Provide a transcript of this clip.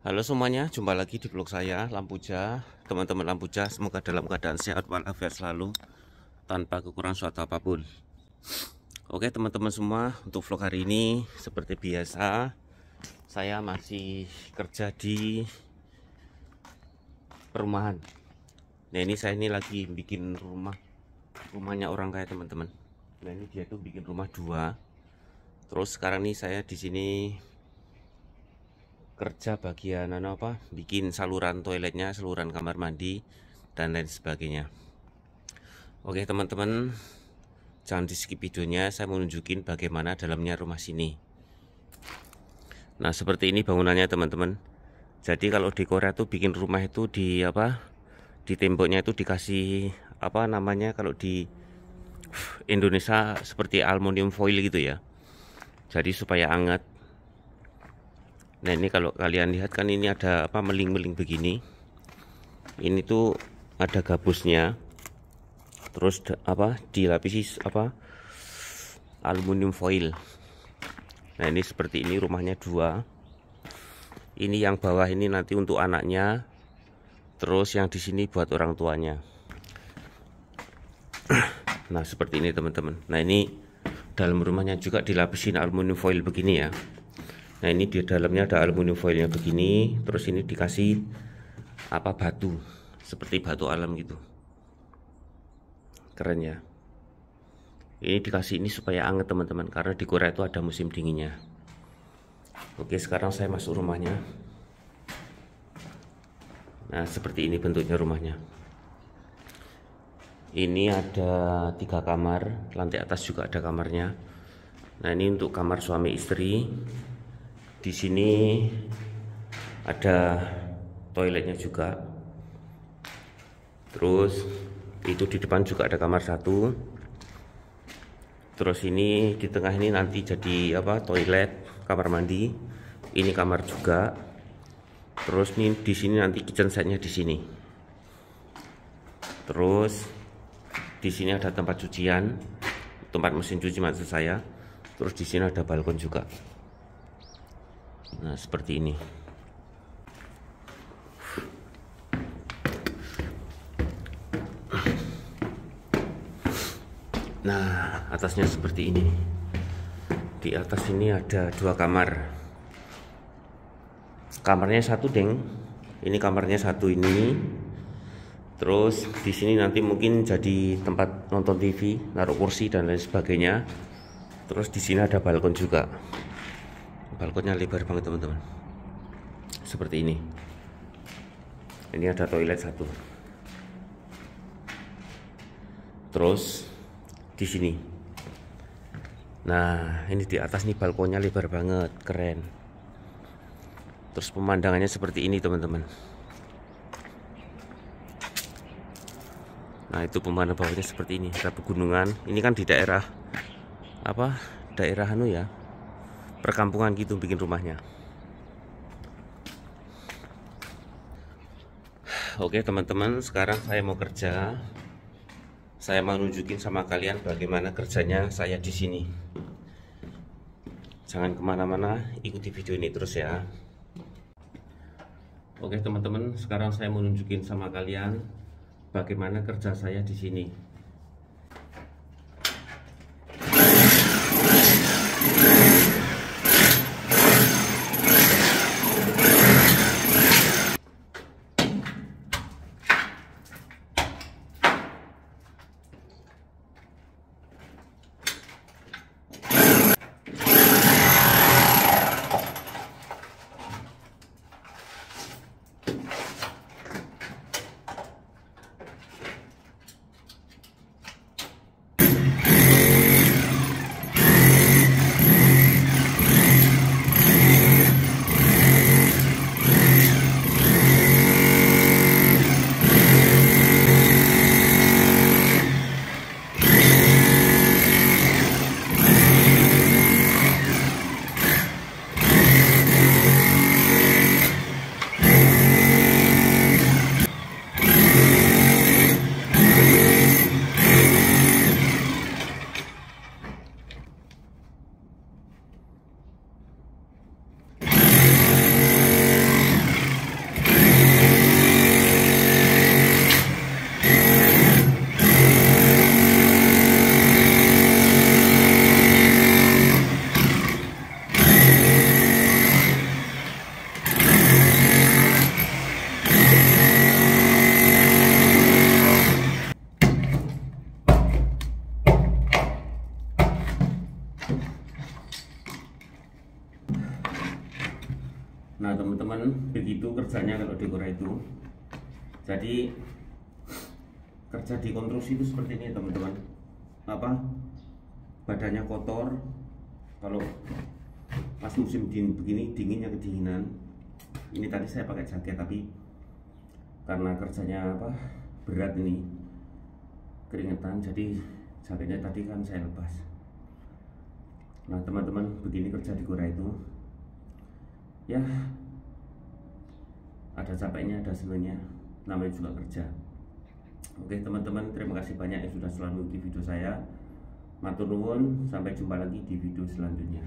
Halo semuanya, jumpa lagi di vlog saya Lampuja. Teman-teman Lampuja, semoga dalam keadaan sehat walafiat selalu, tanpa kekurangan suatu apapun. Oke teman-teman semua, untuk vlog hari ini seperti biasa, saya masih kerja di perumahan. Nah ini saya ini lagi bikin rumahnya orang kaya teman-teman. Nah ini dia tuh bikin rumah dua. Terus sekarang nih saya di sini kerja bagian apa, bikin saluran toiletnya, saluran kamar mandi dan lain sebagainya. Oke teman-teman, jangan di skip videonya, saya mau nunjukin bagaimana dalamnya rumah sini. Nah seperti ini bangunannya teman-teman. Jadi kalau di Korea tuh bikin rumah itu di di temboknya itu dikasih apa namanya, kalau di Indonesia seperti aluminium foil gitu ya, jadi supaya hangat. Nah ini kalau kalian lihat kan ini ada meling-meling begini. Ini tuh ada gabusnya. Terus dilapisi aluminium foil. Nah ini seperti ini rumahnya dua. Ini yang bawah ini nanti untuk anaknya. Terus yang di sini buat orang tuanya. Nah seperti ini teman-teman. Nah ini dalam rumahnya juga dilapisin aluminium foil begini ya. Nah ini di dalamnya ada aluminium foilnya begini. Terus ini dikasih batu, seperti batu alam gitu. Keren ya. Ini dikasih ini supaya anget teman-teman, karena di Korea itu ada musim dinginnya. Oke sekarang saya masuk rumahnya. Nah seperti ini bentuknya rumahnya. Ini ada 3 kamar. Lantai atas juga ada kamarnya. Nah ini untuk kamar suami istri. Di sini ada toiletnya juga. Terus itu di depan juga ada kamar satu. Terus ini di tengah ini nanti jadi toilet, kamar mandi. Ini kamar juga. Terus nih di sini nanti kitchen setnya di sini. Terus di sini ada tempat cucian, tempat mesin cuci maksud saya. Terus di sini ada balkon juga. Nah seperti ini. Nah atasnya seperti ini. Di atas ini ada 2 kamar. Kamarnya satu deng. Ini kamarnya satu ini. Terus di sini nanti mungkin jadi tempat nonton TV, naruh kursi dan lain sebagainya. Terus di sini ada balkon juga. Balkonnya lebar banget teman-teman. Seperti ini. Ini ada toilet satu. Terus di sini. Nah ini di atas nih balkonnya lebar banget, keren. Terus pemandangannya seperti ini teman-teman. Nah itu pemandangan bawahnya seperti ini. Ada pegunungan. Ini kan di daerah daerah perkampungan gitu bikin rumahnya. Oke teman-teman, sekarang saya mau kerja. Saya mau nunjukin sama kalian bagaimana kerjanya saya di sini. Jangan kemana-mana, ikuti video ini terus ya. Oke teman-teman, sekarang saya mau nunjukin sama kalian bagaimana kerja saya di sini. Nah teman-teman, begitu kerjanya kalau dekora itu. Jadi kerja di konstruksi itu seperti ini teman-teman. Apa? Badannya kotor. Kalau pas musim dingin begini, dinginnya kedinginan. Ini tadi saya pakai jaket, tapi karena kerjanya apa berat ini, keringetan, jadi jaketnya tadi kan saya lepas. Nah teman-teman, begini kerja di gora itu. Ya, ada capeknya, ada senangnya, namanya juga kerja. Oke teman-teman, terima kasih banyak yang sudah selalu di video saya. Matur nuwun, sampai jumpa lagi di video selanjutnya.